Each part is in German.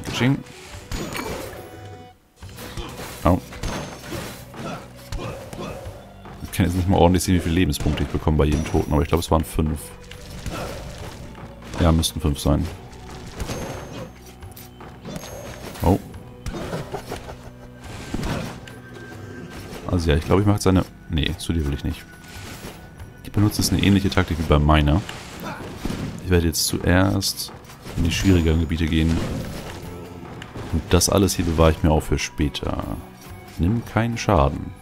Kaching, kaching. Au. Ich kann jetzt nicht mal ordentlich sehen, wie viele Lebenspunkte ich bekomme bei jedem Toten, aber ich glaube, es waren 5. Ja, müssten 5 sein. Oh. Also ja, ich glaube, ich mache jetzt eine... Nee, zu dir will ich nicht. Ich benutze jetzt eine ähnliche Taktik wie bei meiner. Ich werde jetzt zuerst in die schwierigeren Gebiete gehen. Und das alles hier bewahre ich mir auch für später. Nimm keinen Schaden.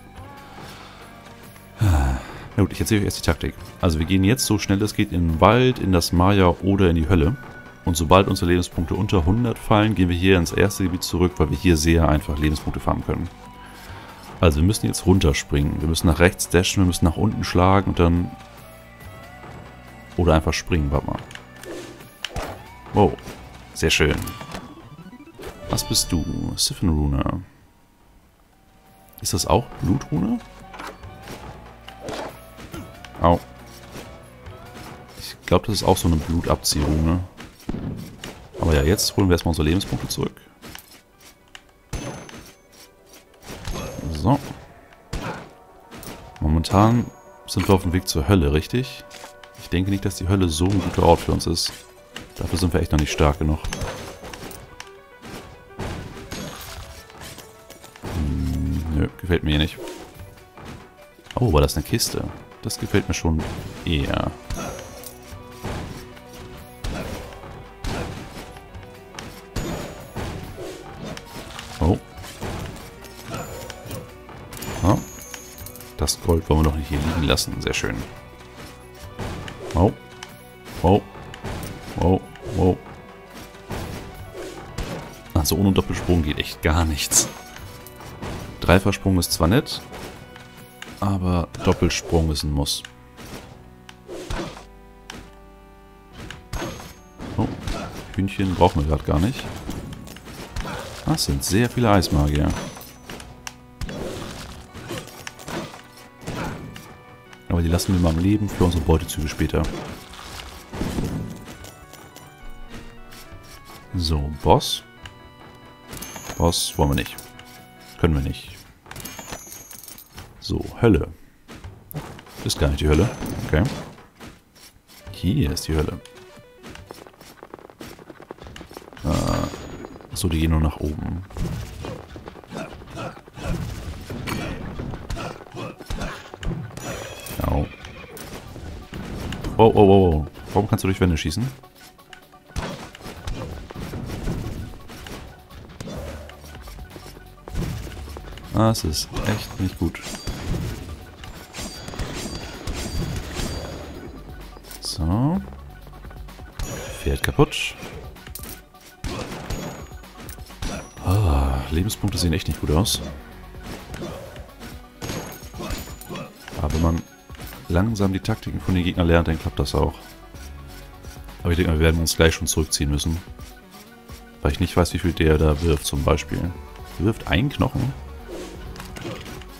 Na gut, ich erzähle euch erst die Taktik. Also wir gehen jetzt so schnell es geht in den Wald, in das Maya oder in die Hölle. Und sobald unsere Lebenspunkte unter 100 fallen, gehen wir hier ins erste Gebiet zurück, weil wir hier sehr einfach Lebenspunkte farmen können. Also wir müssen jetzt runterspringen. Wir müssen nach rechts dashen, wir müssen nach unten schlagen und dann... Oder einfach springen, warte mal. Wow, sehr schön. Was bist du? Siphon Rune. Ist das auch Blutrune? Au. Ich glaube, das ist auch so eine Blutabziehrune. Aber ja, jetzt holen wir erstmal unsere Lebenspunkte zurück. So. Momentan sind wir auf dem Weg zur Hölle, richtig? Ich denke nicht, dass die Hölle so ein guter Ort für uns ist. Dafür sind wir echt noch nicht stark genug. Hm, nö, gefällt mir hier nicht. Oh, war das eine Kiste? Das gefällt mir schon eher. Oh. Oh. Das Gold wollen wir doch nicht hier liegen lassen. Sehr schön. Oh. Oh. Oh. Oh. Also ohne Doppelsprung geht echt gar nichts. Dreifassprung ist zwar nett, aber Doppelsprung ist ein Muss. Oh, Hühnchen brauchen wir gerade gar nicht. Das sind sehr viele Eismagier. Aber die lassen wir mal am Leben für unsere Beutezüge später. So, Boss. Boss wollen wir nicht. Können wir nicht. So, Hölle. Ist gar nicht die Hölle. Okay. Hier ist die Hölle. Achso, die gehen nur nach oben. Au. Oh, oh, oh, oh. Warum kannst du durch Wände schießen? Das ist echt nicht gut. So. Pferd kaputt. Ah, Lebenspunkte sehen echt nicht gut aus. Aber wenn man langsam die Taktiken von den Gegnern lernt, dann klappt das auch. Aber ich denke, wir werden uns gleich schon zurückziehen müssen. Weil ich nicht weiß, wie viel der da wirft zum Beispiel. Der wirft einen Knochen?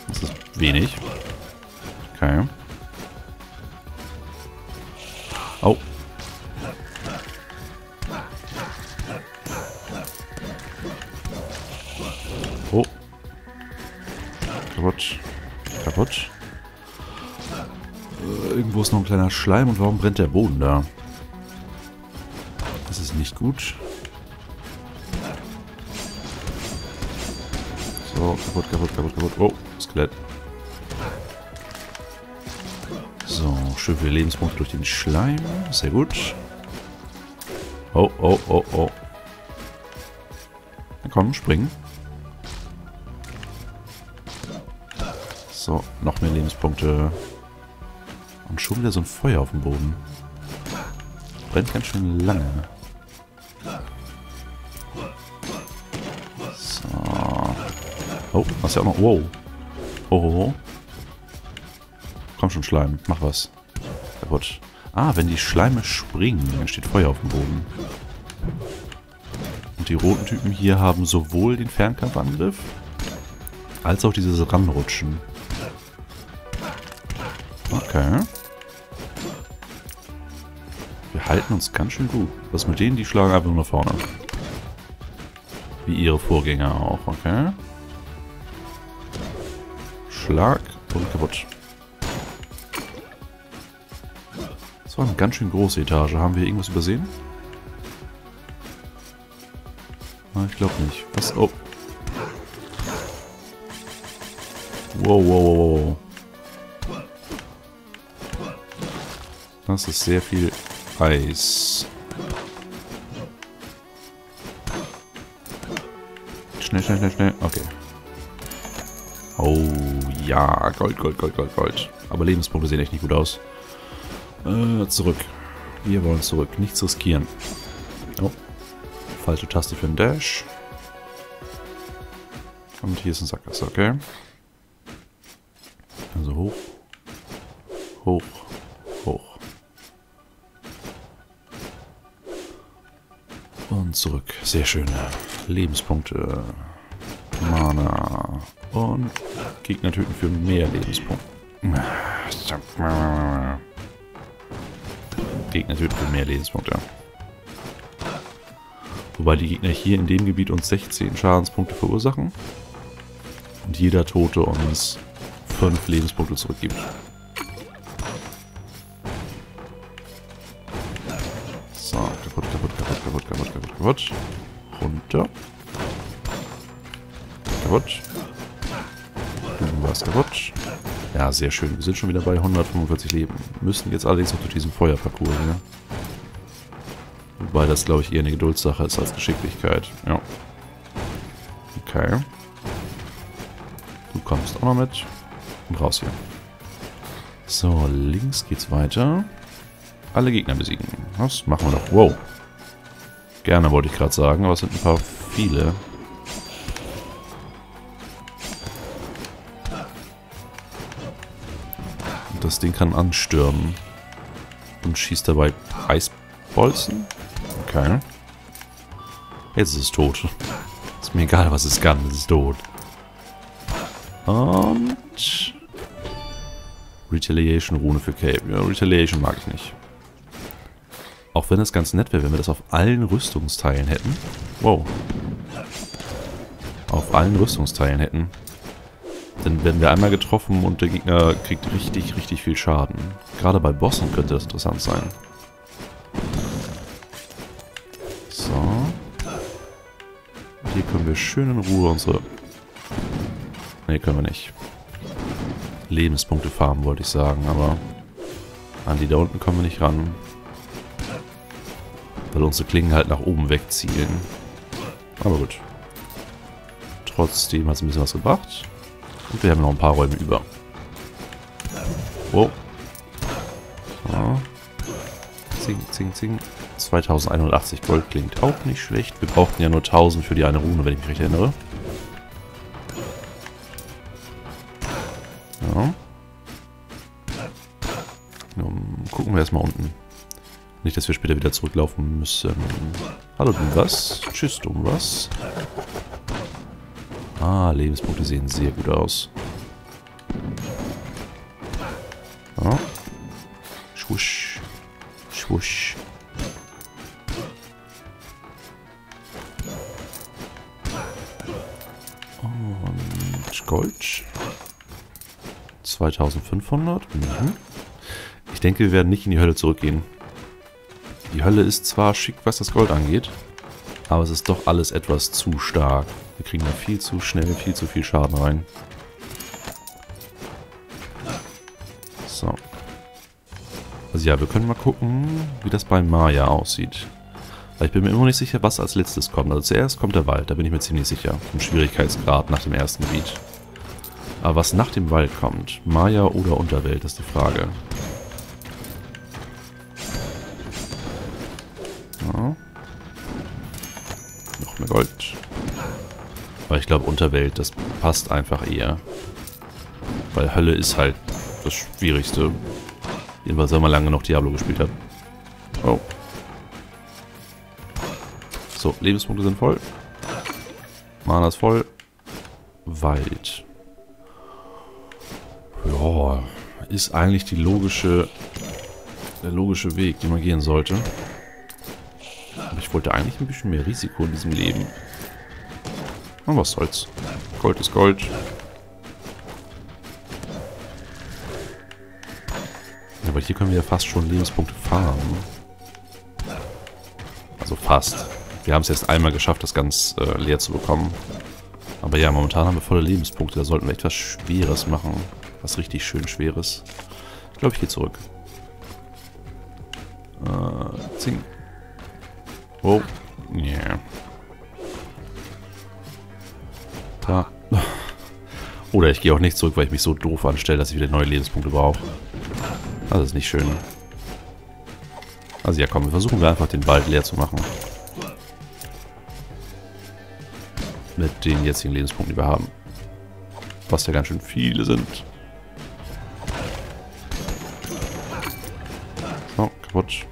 Das ist wenig. Okay. Oh. Oh. Kaputt. Kaputt. Irgendwo ist noch ein kleiner Schleim und warum brennt der Boden da? Das ist nicht gut. So, kaputt, kaputt, kaputt, kaputt. Oh, Skelett. So, schön viele Lebenspunkte durch den Schleim. Sehr gut. Oh, oh, oh, oh. Na komm, springen. So, noch mehr Lebenspunkte. Und schon wieder so ein Feuer auf dem Boden. Brennt ganz schön lange. So. Oh, was ja auch noch... Wow. Oh, oh, oh. Komm schon, Schleim. Mach was. Kaputt. Ah, wenn die Schleime springen, dann steht Feuer auf dem Boden. Und die roten Typen hier haben sowohl den Fernkampfangriff, als auch dieses Ranrutschen. Okay. Wir halten uns ganz schön gut. Was mit denen? Die schlagen einfach nur nach vorne. Wie ihre Vorgänger auch, okay. Schlag und kaputt. Das war eine ganz schön große Etage. Haben wir irgendwas übersehen? Na, ich glaube nicht. Was? Oh. Wow, wow, wow. Das ist sehr viel Eis. Schnell, schnell, schnell, schnell. Okay. Oh, ja. Gold, Gold, Gold, Gold, Gold. Aber Lebenspunkte sehen echt nicht gut aus. Zurück. Wir wollen zurück. Nichts riskieren. Oh. Falsche Taste für den Dash. Und hier ist ein Sackgasse, okay. Also hoch. Hoch. Hoch. Und zurück. Sehr schön. Lebenspunkte. Mana. Und Gegner töten für mehr Lebenspunkte. Gegner töten für mehr Lebenspunkte. Wobei die Gegner hier in dem Gebiet uns 16 Schadenspunkte verursachen. Und jeder Tote uns 5 Lebenspunkte zurückgibt. So, kaputt, kaputt, kaputt, kaputt, kaputt, kaputt, kaputt. Runter. Kaputt. Du warst kaputt. Ja, sehr schön. Wir sind schon wieder bei 145 Leben. Müssen jetzt allerdings noch durch diesen Feuerparcours hier. Wobei das, glaube ich, eher eine Geduldssache ist als Geschicklichkeit. Ja. Okay. Du kommst auch noch mit. Und raus hier. So, links geht's weiter. Alle Gegner besiegen. Das machen wir doch. Wow. Gerne, wollte ich gerade sagen, aber es sind ein paar viele. Und das Ding kann anstürmen. Und schießt dabei Eisbolzen. Okay. Jetzt ist es tot. Ist mir egal, was es kann. Es ist tot. Und... Retaliation Rune für Cape. Ja, Retaliation mag ich nicht. Auch wenn das ganz nett wäre, wenn wir das auf allen Rüstungsteilen hätten. Wow. Auf allen Rüstungsteilen hätten. Dann werden wir einmal getroffen und der Gegner kriegt richtig, richtig viel Schaden. Gerade bei Bossen könnte das interessant sein. So. Hier können wir schön in Ruhe unsere... Ne, können wir nicht. Lebenspunkte farmen, wollte ich sagen, aber an die da unten kommen wir nicht ran. Weil unsere Klingen halt nach oben wegzielen. Aber gut. Trotzdem hat es ein bisschen was gebracht. Und wir haben noch ein paar Räume über. Wow. So. Zing, zing, zing. 2180 Gold klingt auch nicht schlecht. Wir brauchten ja nur 1000 für die eine Rune, wenn ich mich recht erinnere. Gucken wir erstmal unten. Nicht, dass wir später wieder zurücklaufen müssen. Hallo Doombass. Tschüss Doombass. Ah, Lebenspunkte sehen sehr gut aus. Ja. Schwusch. Schwusch. Und Gold. 2500. Mhm. Ich denke, wir werden nicht in die Hölle zurückgehen. Die Hölle ist zwar schick, was das Gold angeht, aber es ist doch alles etwas zu stark. Wir kriegen da viel zu schnell, viel zu viel Schaden rein. So. Also ja, wir können mal gucken, wie das bei Maya aussieht. Weil ich bin mir immer noch nicht sicher, was als letztes kommt. Also zuerst kommt der Wald, da bin ich mir ziemlich sicher. Vom Schwierigkeitsgrad nach dem ersten Gebiet. Aber was nach dem Wald kommt, Maya oder Unterwelt, ist die Frage. Gold. Weil ich glaube, Unterwelt, das passt einfach eher. Weil Hölle ist halt das Schwierigste. Jedenfalls, wenn man lange noch Diablo gespielt hat. Oh. So, Lebenspunkte sind voll. Mana ist voll. Wald. Ja, ist eigentlich die logische... Der logische Weg, den man gehen sollte. Ich wollte eigentlich ein bisschen mehr Risiko in diesem Leben. Und was soll's. Gold ist Gold. Aber hier können wir ja fast schon Lebenspunkte farmen. Also fast. Wir haben es jetzt einmal geschafft, das ganz leer zu bekommen. Aber ja, momentan haben wir volle Lebenspunkte. Da sollten wir etwas Schweres machen. Was richtig schön Schweres. Ich glaube, ich gehe zurück. Zing. Oh. Yeah. Da. Oder ich gehe auch nicht zurück, weil ich mich so doof anstelle, dass ich wieder neue Lebenspunkte brauche. Das ist nicht schön. Also ja, komm, wir versuchen einfach den Wald leer zu machen. Mit den jetzigen Lebenspunkten, die wir haben. Was ja ganz schön viele sind. So, kaputt.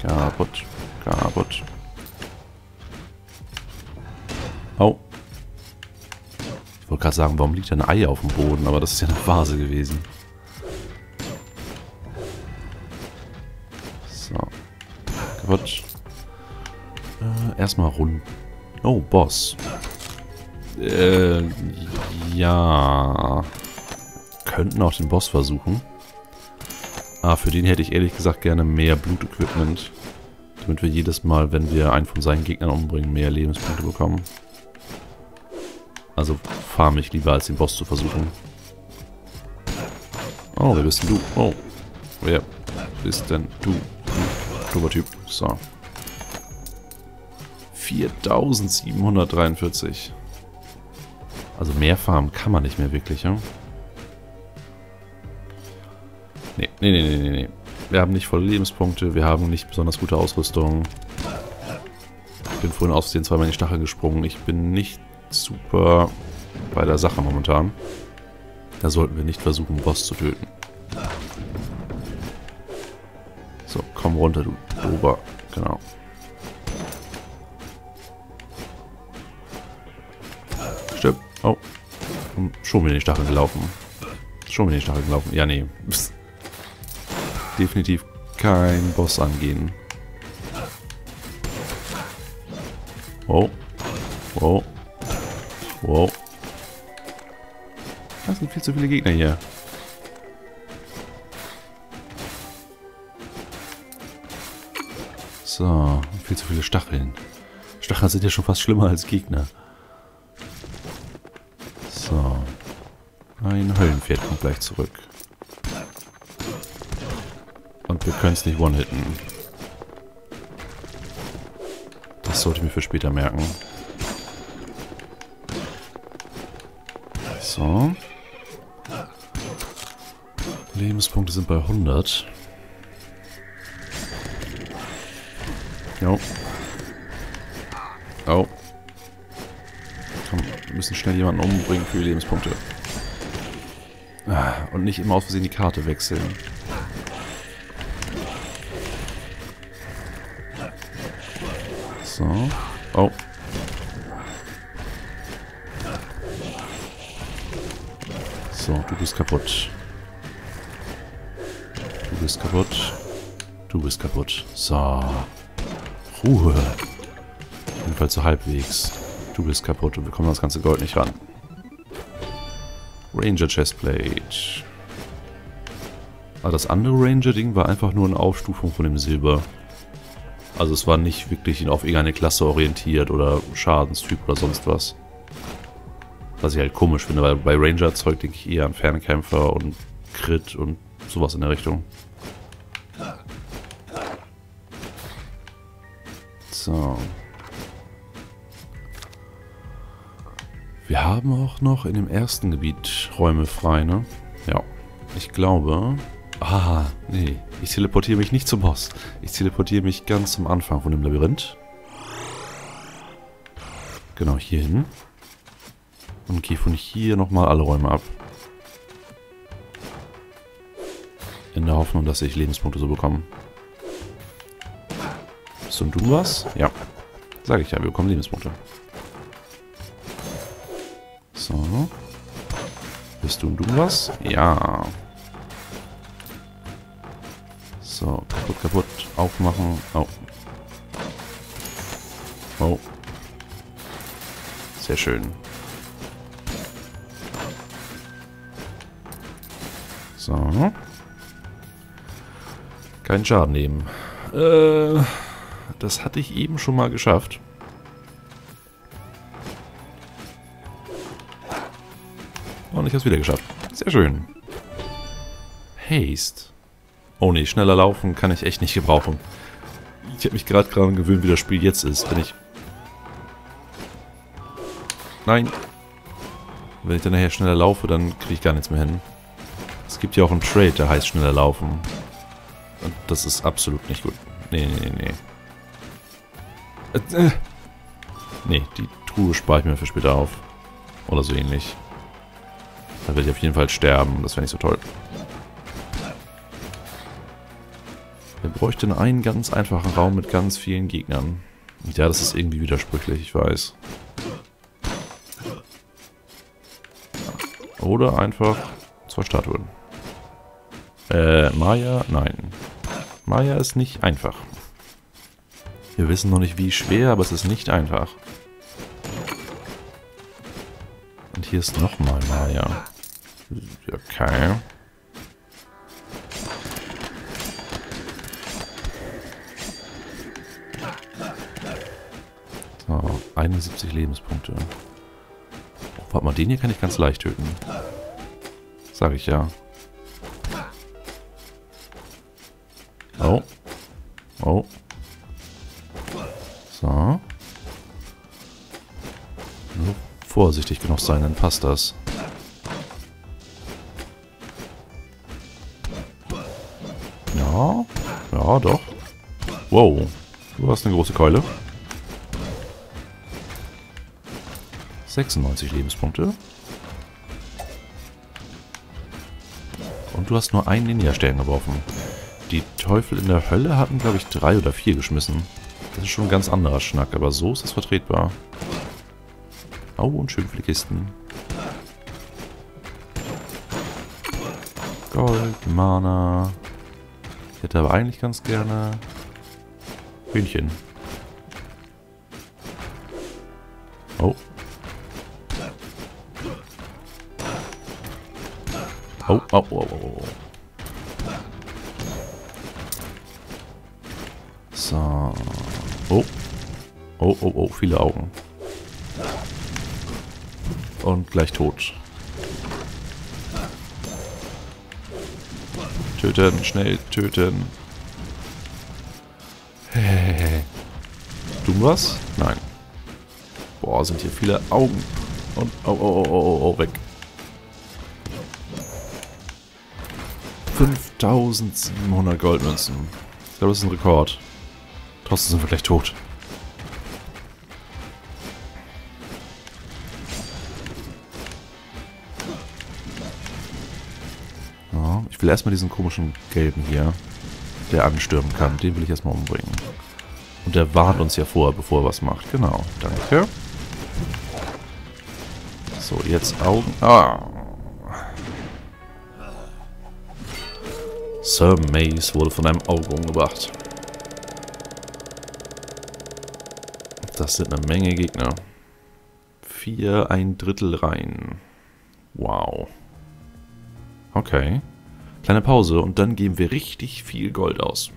Kaputt. Kaputt. Oh. Ich wollte gerade sagen, warum liegt da ein Ei auf dem Boden? Aber das ist ja eine Vase gewesen. So. Kaputt. Erstmal runden. Oh, Boss. Ja. Könnten auch den Boss versuchen. Ah, für den hätte ich ehrlich gesagt gerne mehr Blutequipment. Damit wir jedes Mal, wenn wir einen von seinen Gegnern umbringen, mehr Lebenspunkte bekommen. Also farm ich lieber, als den Boss zu versuchen. Oh, wer bist denn du? Oh. Wer bist denn du? Dober Typ. So. 4743. Also mehr farmen kann man nicht mehr wirklich, ja? Nee. Wir haben nicht volle Lebenspunkte, wir haben nicht besonders gute Ausrüstung. Ich bin vorhin aus Versehen zweimal in die Stachel gesprungen. Ich bin nicht super bei der Sache momentan. Da sollten wir nicht versuchen, einen Boss zu töten. So, komm runter, du Ober. Genau. Stimmt. Oh. Schon wieder in die Stacheln gelaufen. Ja, nee. Psst. Definitiv kein Boss angehen. Wow. Wow. Wow. Das sind viel zu viele Gegner hier. So, viel zu viele Stacheln. Stacheln sind ja schon fast schlimmer als Gegner. So. Ein Höllenpferd kommt gleich zurück. Und wir können es nicht one-hitten. Das sollte ich mir für später merken. So. Lebenspunkte sind bei 100. Jo. Oh. Komm, wir müssen schnell jemanden umbringen für die Lebenspunkte. Und nicht immer aus Versehen die Karte wechseln. So. Oh. So, du bist kaputt. Du bist kaputt. Du bist kaputt. So. Ruhe. Jedenfalls so halbwegs. Du bist kaputt und wir kommen an das ganze Gold nicht ran. Ranger Chestplate. Aber das andere Ranger-Ding war einfach nur eine Aufstufung von dem Silber. Also es war nicht wirklich auf irgendeine Klasse orientiert oder Schadenstyp oder sonst was. Was ich halt komisch finde, weil bei Ranger Zeug denke ich eher an Fernkämpfer und Crit und sowas in der Richtung. So. Wir haben auch noch in dem ersten Gebiet Räume frei, ne? Ja. Ich glaube... Ah, nee. Ich teleportiere mich nicht zum Boss. Ich teleportiere mich ganz zum Anfang von dem Labyrinth. Genau, hier hin. Und gehe von hier nochmal alle Räume ab. In der Hoffnung, dass ich Lebenspunkte so bekomme. Bist du ein Doombass? Ja. Sag ich ja, wir bekommen Lebenspunkte. So. Bist du ein Doombass? Ja. So, kaputt. Aufmachen. Oh. Oh. Sehr schön. So. Keinen Schaden nehmen. Das hatte ich eben schon mal geschafft. Und ich habe es wieder geschafft. Sehr schön. Haste. Oh ne, schneller laufen kann ich echt nicht gebrauchen. Ich habe mich gerade daran gewöhnt, wie das Spiel jetzt ist. Wenn ich dann nachher schneller laufe, dann kriege ich gar nichts mehr hin. Es gibt ja auch einen Trade, der heißt schneller laufen. Und das ist absolut nicht gut. Nee. Nee, die Truhe spare ich mir für später auf. Oder so ähnlich. Da werde ich auf jeden Fall sterben. Das wäre nicht so toll. Wir bräuchten einen ganz einfachen Raum mit ganz vielen Gegnern. Ja, das ist irgendwie widersprüchlich, ich weiß. Oder einfach zwei Statuen. Maya? Nein. Maya ist nicht einfach. Wir wissen noch nicht, wie schwer, aber es ist nicht einfach. Und hier ist nochmal Maya. Okay. So, 71 Lebenspunkte. Oh, warte mal, den hier kann ich ganz leicht töten. Sag ich ja. Oh. Oh. So. Nur vorsichtig genug sein, dann passt das. Ja. Ja, doch. Wow. Du hast eine große Keule. 96 Lebenspunkte. Und du hast nur einen Ninja-Stern geworfen. Die Teufel in der Hölle hatten, glaube ich, 3 oder 4 geschmissen. Das ist schon ein ganz anderer Schnack, aber so ist das vertretbar. Au, und schön viele Kisten. Gold, Mana. Ich hätte aber eigentlich ganz gerne Hühnchen. Oh. Oh, oh, oh, oh. So. Oh. Oh, oh, oh, viele Augen. Und gleich tot. Töten, schnell töten. Du was? Nein. Boah, sind hier viele Augen. Und oh, oh, oh, oh, oh, weg. 5700 Goldmünzen. Ich glaube, das ist ein Rekord. Trotzdem sind wir gleich tot. Ja, ich will erstmal diesen komischen Gelben hier, der anstürmen kann. Den will ich erstmal umbringen. Und der warnt uns ja vor, bevor er was macht. Genau, danke. So, jetzt Augen... Ah! Sir Mace wurde von einem Auge umgebracht. Das sind eine Menge Gegner. 4 1/3 rein. Wow. Okay. Kleine Pause und dann geben wir richtig viel Gold aus.